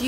Do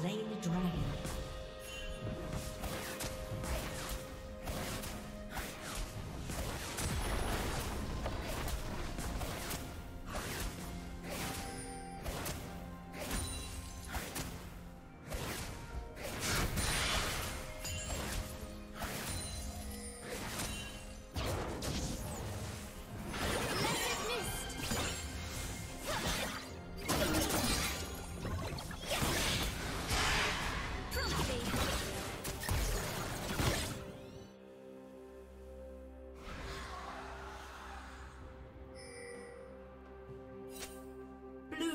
slain the dragon.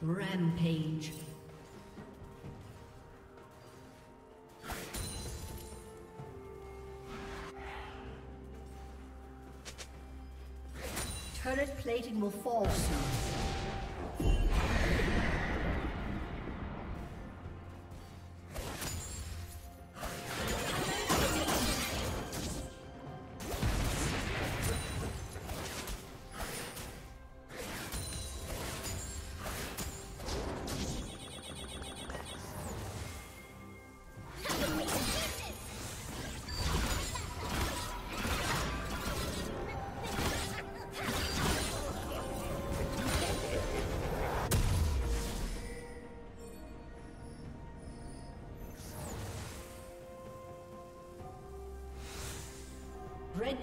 Rampage. Turret plating will fall soon. Red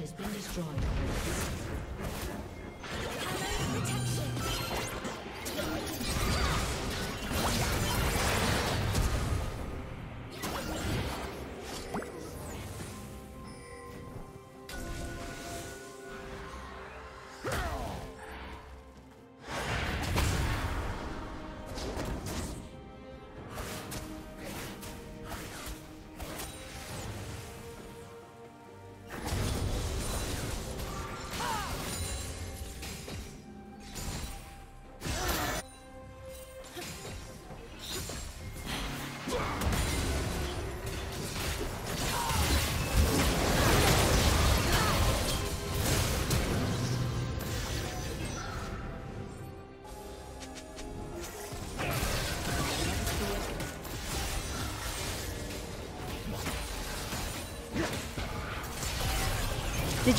Has been destroyed. Did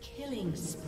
Killing spree.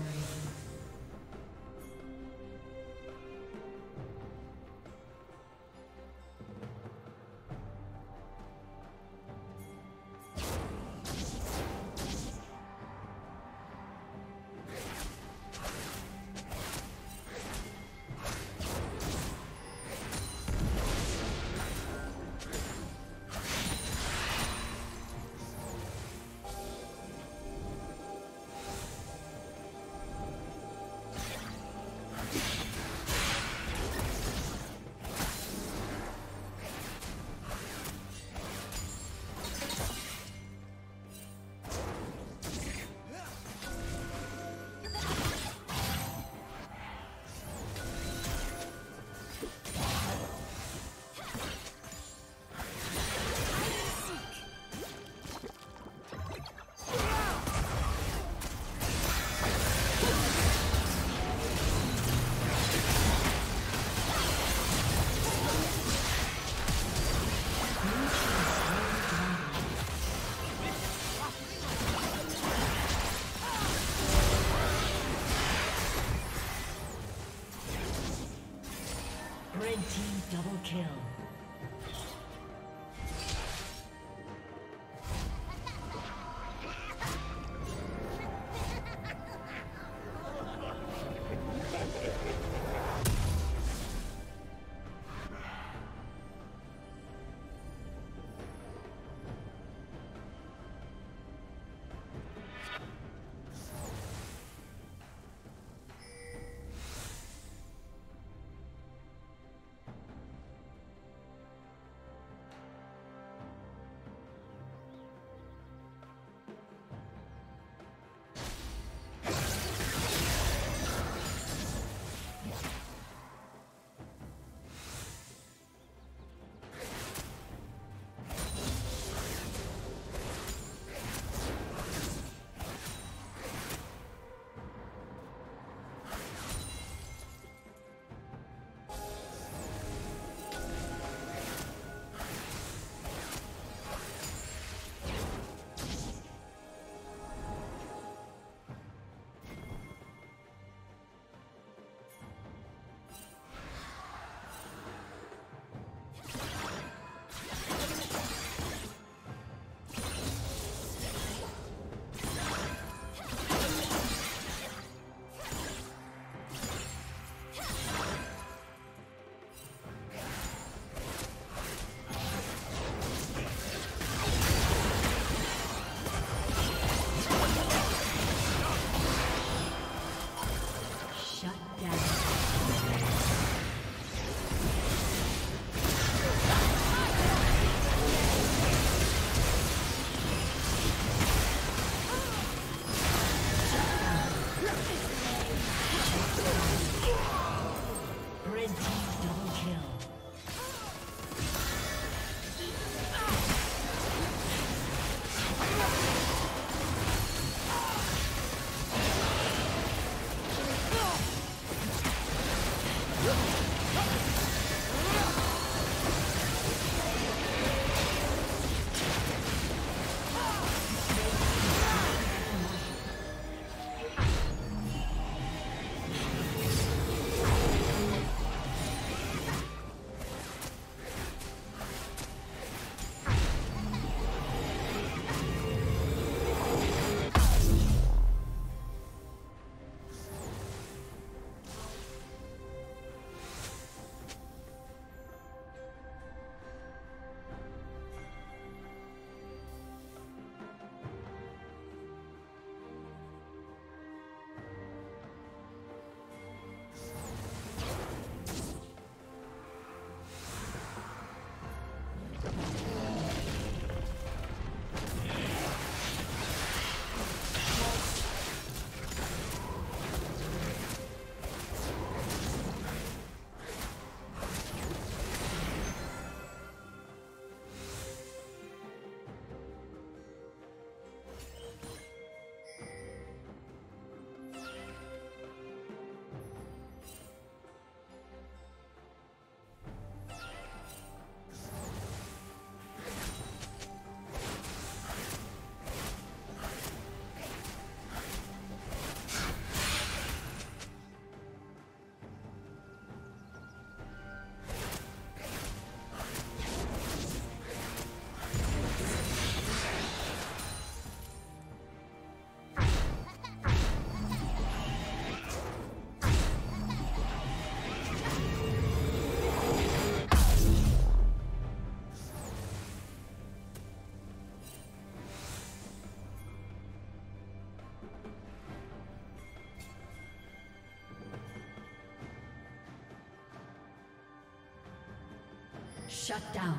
Shut down.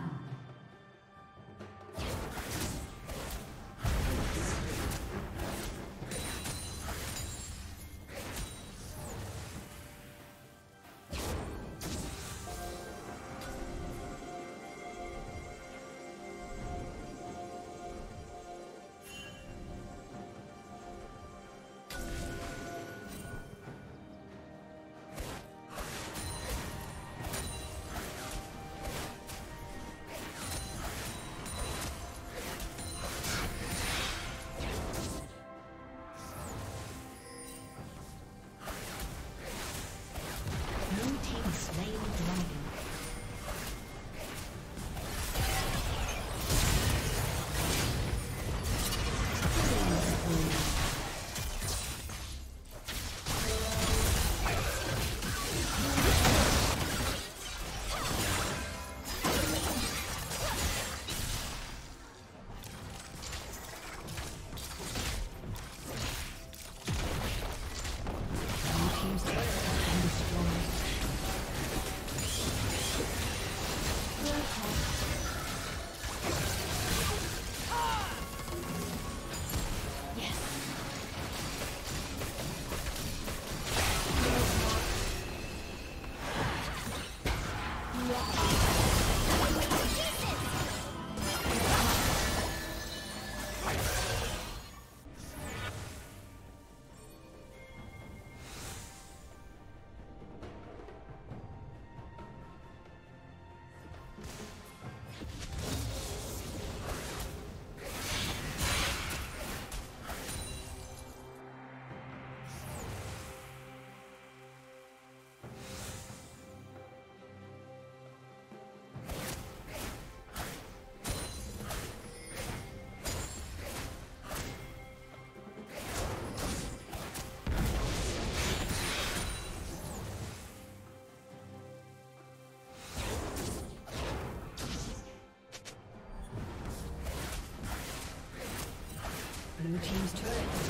Blue team's turret has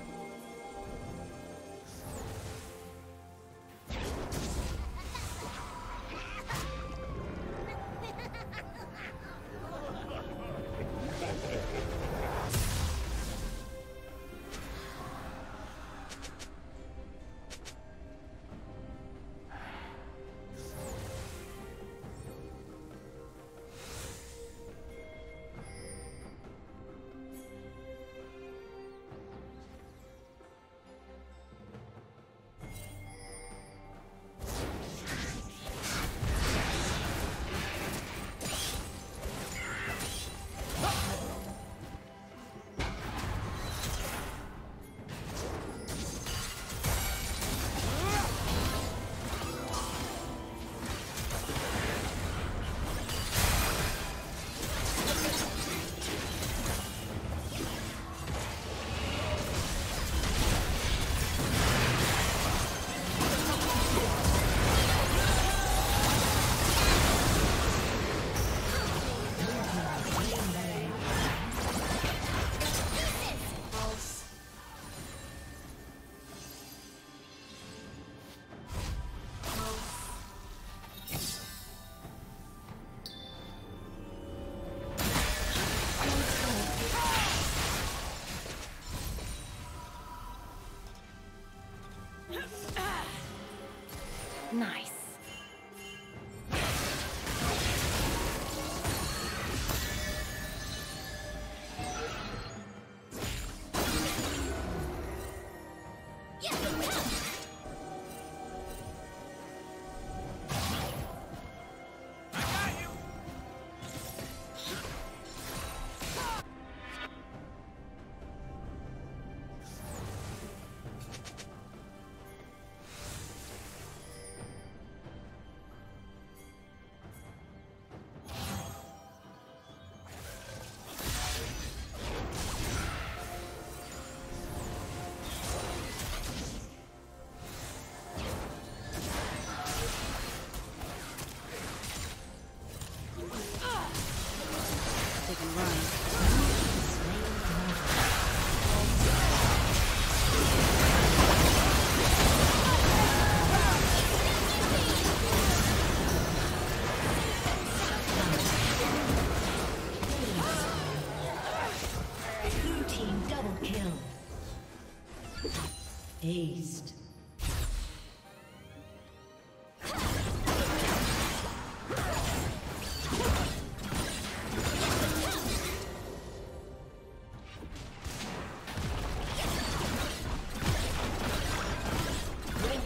Dazed. Red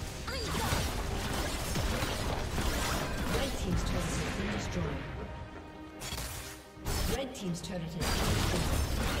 Red team's turret has been destroyed. Red team's turret has been destroyed.